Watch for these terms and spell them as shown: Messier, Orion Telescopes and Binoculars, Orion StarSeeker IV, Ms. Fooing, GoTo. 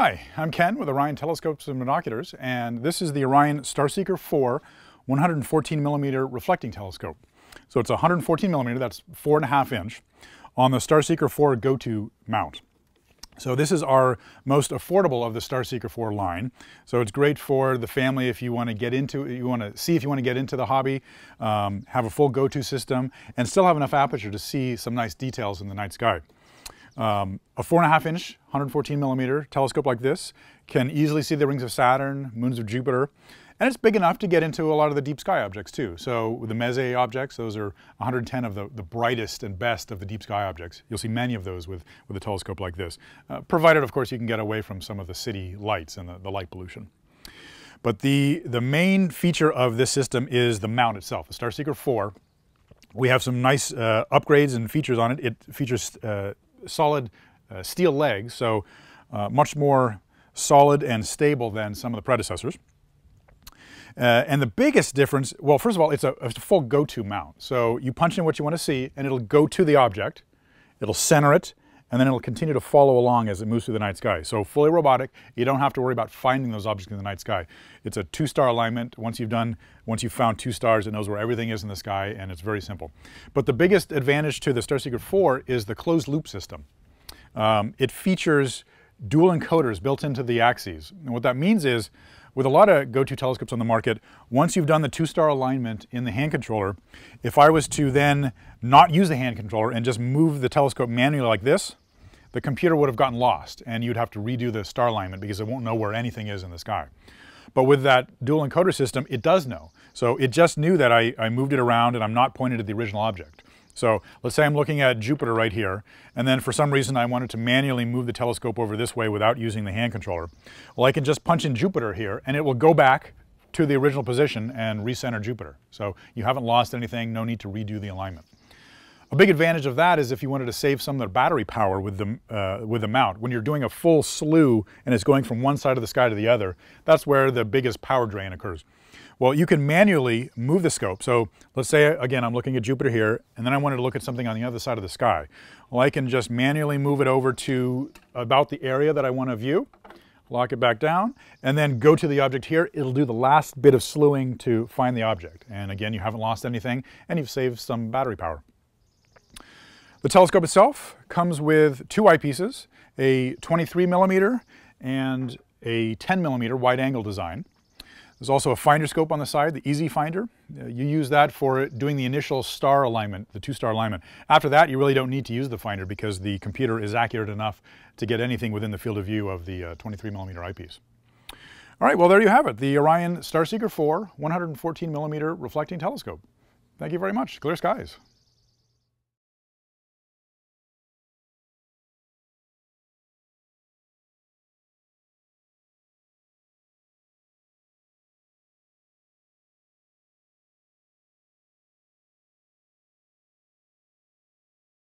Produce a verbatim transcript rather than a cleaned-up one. Hi, I'm Ken with Orion Telescopes and Binoculars, and this is the Orion StarSeeker four one hundred fourteen millimeter reflecting telescope. So it's one hundred fourteen millimeter, that's four and a half inch, on the StarSeeker four GoTo mount. So this is our most affordable of the StarSeeker four line. So it's great for the family if you want to get into, you want to see if you want to get into the hobby, um, have a full GoTo system, and still have enough aperture to see some nice details in the night sky. Um, a four and a half inch, one hundred fourteen millimeter telescope like this can easily see the rings of Saturn, moons of Jupiter, and it's big enough to get into a lot of the deep sky objects too. So the Messier objects, those are one hundred ten of the, the brightest and best of the deep sky objects. You'll see many of those with, with a telescope like this, uh, provided of course you can get away from some of the city lights and the, the light pollution. But the, the main feature of this system is the mount itself, the StarSeeker four. We have some nice uh, upgrades and features on it. It features uh, solid uh, steel legs, so uh, much more solid and stable than some of the predecessors. Uh, and the biggest difference, well, first of all, it's a, it's a full go-to mount. So you punch in what you want to see, and it'll go to the object, it'll center it, and then it'll continue to follow along as it moves through the night sky. So fully robotic, you don't have to worry about finding those objects in the night sky. It's a two-star alignment. Once you've done, once you've found two stars, it knows where everything is in the sky, and it's very simple. But the biggest advantage to the StarSeeker four is the closed-loop system. Um, it features dual encoders built into the axes. And what that means is, with a lot of GoTo telescopes on the market, once you've done the two-star alignment in the hand controller, if I was to then not use the hand controller and just move the telescope manually like this, the computer would have gotten lost and you'd have to redo the star alignment because it won't know where anything is in the sky. But with that dual encoder system, it does know. So it just knew that I, I moved it around and I'm not pointed at the original object. So let's say I'm looking at Jupiter right here, and then for some reason I wanted to manually move the telescope over this way without using the hand controller. Well, I can just punch in Jupiter here, and it will go back to the original position and recenter Jupiter. So you haven't lost anything, no need to redo the alignment. A big advantage of that is if you wanted to save some of the battery power with the, uh, with the mount. When you're doing a full slew and it's going from one side of the sky to the other, that's where the biggest power drain occurs. Well, you can manually move the scope. So let's say, again, I'm looking at Jupiter here, and then I wanted to look at something on the other side of the sky. Well, I can just manually move it over to about the area that I want to view, lock it back down, and then go to the object here. It'll do the last bit of slewing to find the object. And again, you haven't lost anything, and you've saved some battery power. The telescope itself comes with two eyepieces, a twenty-three millimeter and a ten millimeter wide-angle design. There's also a finder scope on the side, the Easy Finder. Uh, you use that for doing the initial star alignment, the two-star alignment. After that, you really don't need to use the finder because the computer is accurate enough to get anything within the field of view of the uh, twenty-three millimeter eyepiece. All right, well, there you have it, the Orion StarSeeker four one hundred fourteen millimeter reflecting telescope. Thank you very much. Clear skies.